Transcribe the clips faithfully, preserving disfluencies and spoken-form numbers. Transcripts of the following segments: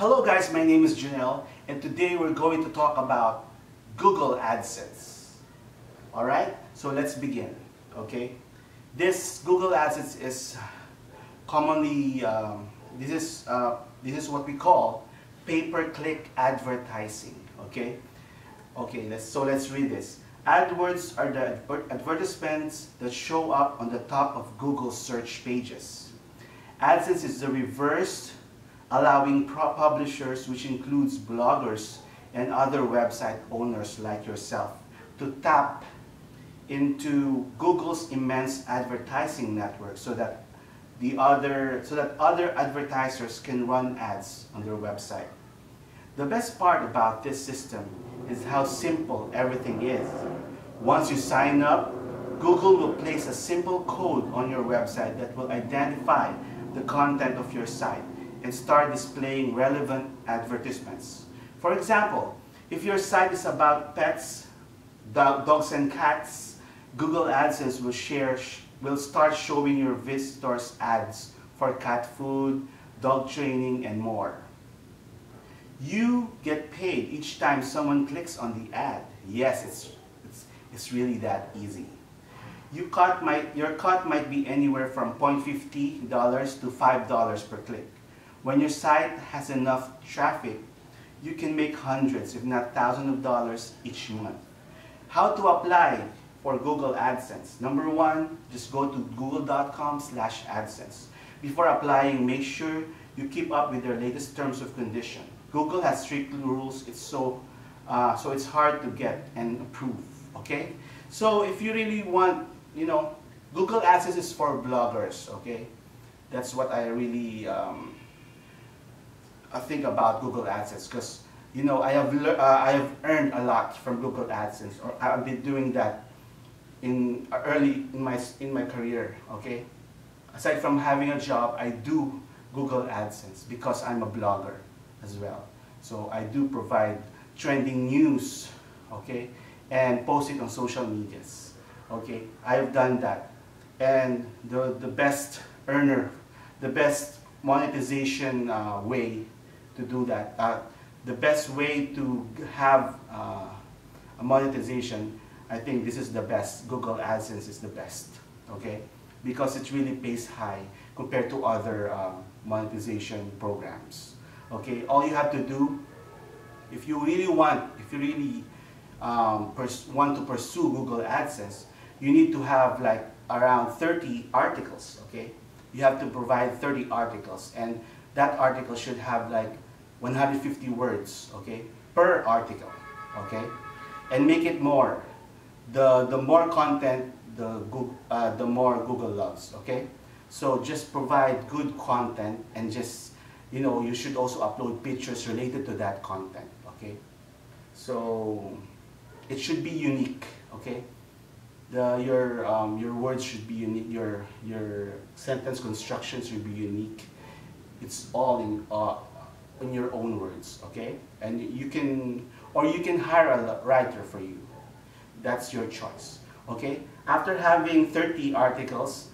Hello guys, my name is Janelle, and today we're going to talk about Google AdSense. Alright, so let's begin. Okay, this Google AdSense is commonly, um, this is uh, this is what we call pay-per-click advertising. Okay, okay, let's, so let's read this. AdWords are the advertisements that show up on the top of Google search pages. AdSense is the reverse, allowing publishers, which includes bloggers and other website owners like yourself, to tap into Google's immense advertising network so that the other so that other advertisers can run ads on their website. The best part about this system is how simple everything is. Once you sign up, Google will place a simple code on your website that will identify the content of your site and start displaying relevant advertisements. For example, if your site is about pets, dog, dogs and cats, Google AdSense will, share, will start showing your visitors ads for cat food, dog training, and more. You get paid each time someone clicks on the ad. Yes, it's, it's, it's really that easy. You cut might, your cut might be anywhere from zero point five zero dollars to five dollars per click. When your site has enough traffic, you can make hundreds, if not thousands of dollars each month. How to apply for Google AdSense? Number one, just go to google.com slash AdSense. Before applying, make sure you keep up with their latest terms of condition. Google has strict rules, it's so, uh, so it's hard to get and approve, okay? So if you really want, you know, Google AdSense is for bloggers, okay? That's what I really, um, I think about Google AdSense, because you know I have uh, I have earned a lot from Google AdSense, or I've been doing that in early in my in my career. Okay, aside from having a job, I do Google AdSense because I'm a blogger as well. So I do provide trending news, okay, and post it on social medias. Okay, I've done that, and the the best earner, the best monetization uh, way. To do that, uh, the best way to have uh, a monetization, I think this is the best. Google AdSense is the best, okay? Because it really pays high compared to other uh, monetization programs, okay? All you have to do, if you really want, if you really um, want to pursue Google AdSense, you need to have like around thirty articles, okay? You have to provide thirty articles, and that article should have like one hundred fifty words, okay, per article, okay, and make it more. The the more content, the Google, uh, the more Google loves, okay. So just provide good content, and just you know you should also upload pictures related to that content, okay. So it should be unique, okay. The your um, your words should be unique. Your your sentence constructions should be unique. It's all in, uh, in your own words, okay? And you can, or you can hire a writer for you. That's your choice, okay? After having thirty articles,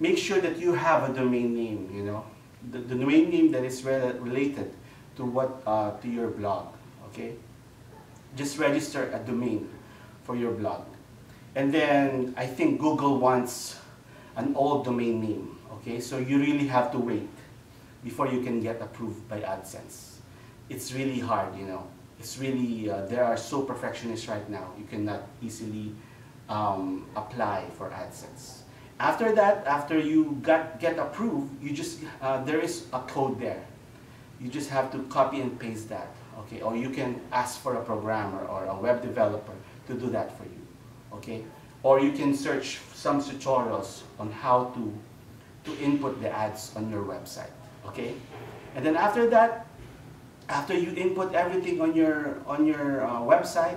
make sure that you have a domain name, you know? The, the domain name that is re related to what, uh, to your blog, okay? Just register a domain for your blog. And then I think Google wants an old domain name, okay? So you really have to wait before you can get approved by AdSense. It's really hard, you know. It's really, uh, there are so perfectionists right now, you cannot easily um, apply for AdSense. After that, after you got, get approved, you just, uh, there is a code there. You just have to copy and paste that, okay? Or you can ask for a programmer or a web developer to do that for you, okay? Or you can search some tutorials on how to, to input the ads on your website. Okay, and then after that, after you input everything on your on your uh, website,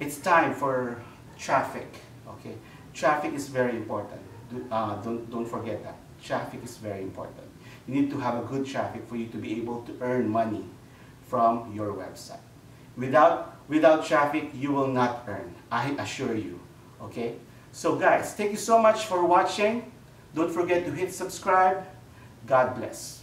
it's time for traffic. Okay, traffic is very important. Do, uh, don't don't forget that traffic is very important. You need to have a good traffic for you to be able to earn money from your website. Without without traffic, you will not earn. I assure you. Okay, so guys, thank you so much for watching. Don't forget to hit subscribe. God bless.